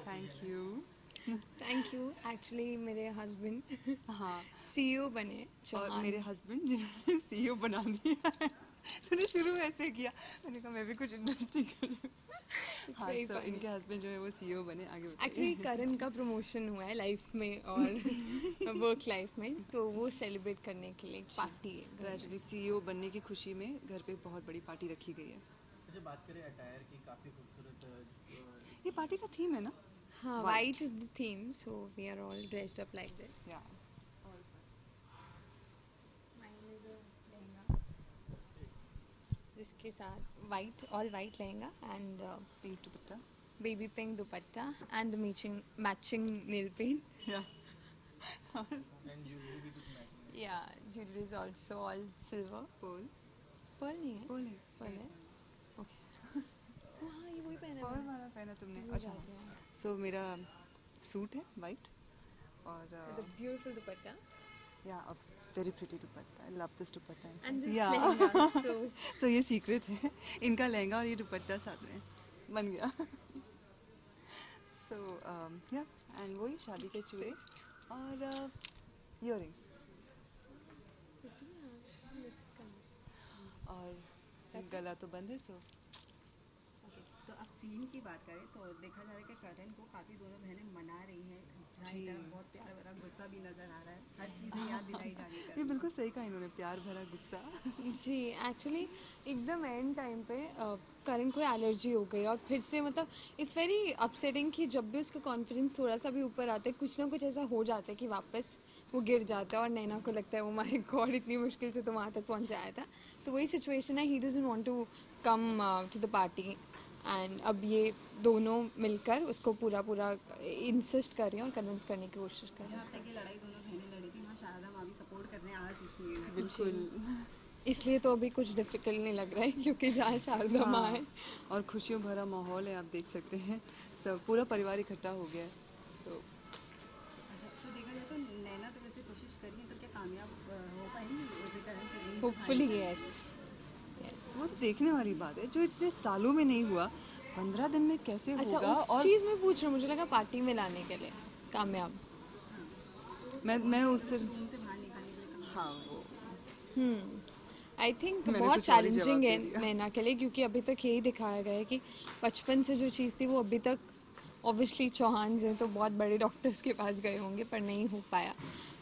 Thank you actually मेरे husband CEO बने और मेरे हस्बैंड जिन्होंने सीईओ बना दिया तूने शुरू ऐसे किया, मैंने कहा मैं भी कुछ इंटरेस्टिंग करूँ। हाँ, so इनके हस्बैंड जो है वो सीईओ बने। आगे एक्चुअली करण का प्रमोशन हुआ है लाइफ में और वर्क लाइफ में, तो वो सेलिब्रेट करने के लिए एक पार्टी है। एक्चुअली सीईओ बनने की खुशी में घर पे बहुत बड़ी पार्टी रखी गई है। अच्छा, बात करें अटायर की, काफ़ी खूबसूरत ये पार्टी का थीम है ना। हाँ, white is the theme, so we are all dressed up like that. या इसके साथ white, all white lehenga and pink dupatta, baby pink dupatta and the matching nail paint. Yeah jewellery is also all silver. Pearl नहीं है, Perl है। Okay, हाँ ये वही पहना, पर्ल वाला पहना तुमने। अच्छा, सो मेरा सूट है वाइट और beautiful dupatta. Yeah very pretty dupatta, I love this dupatta. या तो ये सीक्रेट है इनका, लहंगा और ये दुपट्टा साथ में बन गया। सो या एंड वही शादी के चूड़े और इयररिंग्स और गला तो बंद है। सो तो अब सीन की बात करें तो देखा जा रहा है कि करण को काफ़ी दोनों बहनें मना रही हैं, बहुत प्यार भरा गुस्सा भी नज़र आ रहा है, हर चीज़ें याद दिलाई जा रही है। ये बिल्कुल सही कहा इन्होंने, प्यार भरा गुस्सा। जी, एक्चुअली एकदम एंड टाइम पे करण को एलर्जी हो गई और फिर से मतलब इट्स वेरी अपसेटिंग कि जब भी उसका कॉन्फिडेंस थोड़ा सा भी ऊपर आता है कुछ ना कुछ ऐसा हो जाता है कि वापस वो गिर जाता है और नैना को लगता है वो माय गॉड इतनी मुश्किल से तो वहाँ तक पहुँचाया था। तो वही सिचुएशन है, he doesn't want to come to the party and अब ये दोनों मिलकर उसको पूरा इंसिस्ट कर रही हैं और कन्विंस करने की कोशिश कर रही हैं। जहाँ तक ये लड़ाई दोनों बहनें लड़ी थी, हाँ शारदा माँ भी सपोर्ट करने आ चुकी है। बिल्कुल, इसलिए तो अभी कुछ डिफिकल्ट नहीं लग रहा है क्योंकि जहाँ शारदा माँ है और खुशियों भरा माहौल है, आप देख सकते हैं सब पूरा परिवार इकट्ठा हो गया है। तो नैना तो वैसे कोशिश करिए तो क्या कामयाब हो पाएंगी? Hopefully yes. वो तो देखने वाली बात है जो इतने सालों में नहीं हुआ, 15 दिन में कैसे होगा। उस और चीज़ में पूछ रहा हूँ, मुझे लगा पार्टी में लाने के लिए कामयाब। मैं उससे बाहर निकालने के लिए, हाँ वो आई थिंक बहुत चैलेंजिंग है नैना के लिए क्योंकि अभी तक यही दिखाया गया है कि बचपन से जो चीज़ थी वो अभी तक, ऑब्वियसली चौहान जी तो बहुत बड़े डॉक्टर्स के पास गए होंगे पर नहीं हो पाया।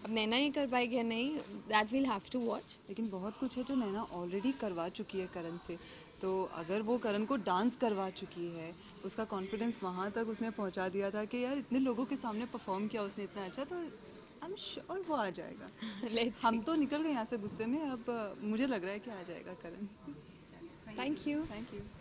अब नैना ये कर पाएगी या नहीं, that will have to watch. लेकिन बहुत कुछ है जो नैना ऑलरेडी करवा चुकी है करण से, तो अगर वो करण को डांस करवा चुकी है, उसका कॉन्फिडेंस वहाँ तक उसने पहुँचा दिया था कि यार इतने लोगों के सामने परफॉर्म किया उसने इतना अच्छा, तो आई एम श्योर वो आ जाएगा। हम तो निकल गए यहाँ से गुस्से में, अब मुझे लग रहा है कि आ जाएगा करण। Thank you